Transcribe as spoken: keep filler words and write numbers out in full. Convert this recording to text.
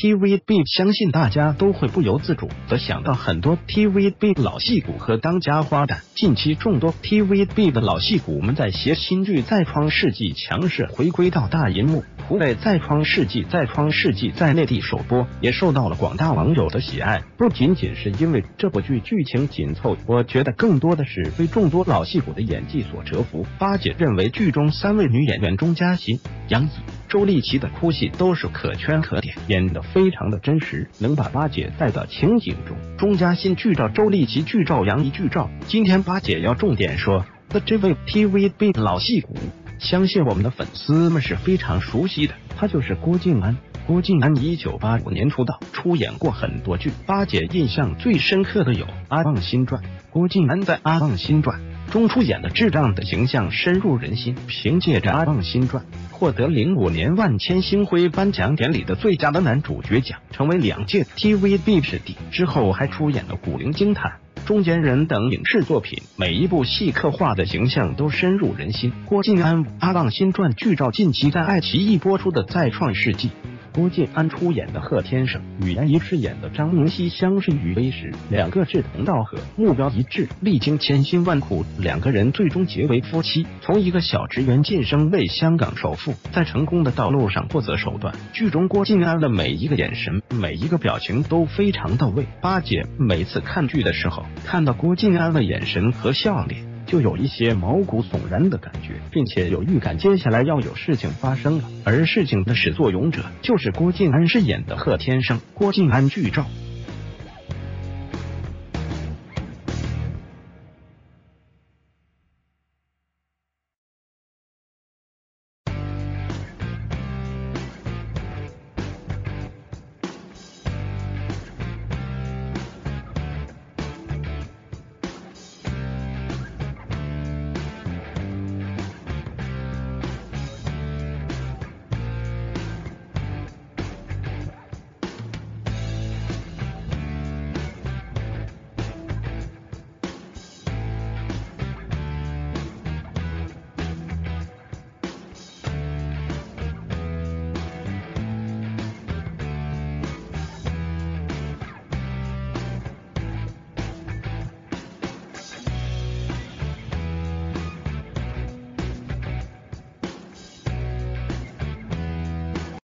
T V B 相信大家都会不由自主的想到很多 T V B 老戏骨和当家花旦。近期众多 T V B 的老戏骨们在携新剧再创世纪强势回归到大银幕，湖北再创世纪再创世纪在内地首播，也受到了广大网友的喜爱。不仅仅是因为这部剧剧情紧凑，我觉得更多的是被众多老戏骨的演技所折服。八姐认为剧中三位女演员钟嘉欣、杨怡、 周丽淇的哭戏都是可圈可点，演得非常的真实，能把八姐带到情景中。钟嘉欣剧照、周丽淇剧照、杨怡剧照。今天八姐要重点说的这位 T V B 老戏骨，相信我们的粉丝们是非常熟悉的，他就是郭晋安。 郭晋安一九八五年出道，出演过很多剧。八姐印象最深刻的有《阿旺新传》，郭晋安在《阿旺新传》中出演的智障的形象深入人心。凭借着《阿旺新传》，获得零五年万千星辉颁奖典礼的最佳的男主角奖，成为两届 T V B 视帝。之后还出演了《古灵精探》 《中间人》等影视作品，每一部戏刻画的形象都深入人心。郭晋安《阿旺新传》剧照，近期在爱奇艺播出的《再创世纪》，郭晋安出演的贺天胜与杨怡饰演的张明熙相识于微时，两个志同道合，目标一致，历经千辛万苦，两个人最终结为夫妻，从一个小职员晋升为香港首富，在成功的道路上不择手段。剧中郭晋安的每一个眼神、每一个表情都非常到位。八姐每次看剧的时候， 看到郭晋安的眼神和笑脸，就有一些毛骨悚然的感觉，并且有预感接下来要有事情发生了。而事情的始作俑者就是郭晋安饰演的贺天胜。郭晋安剧照。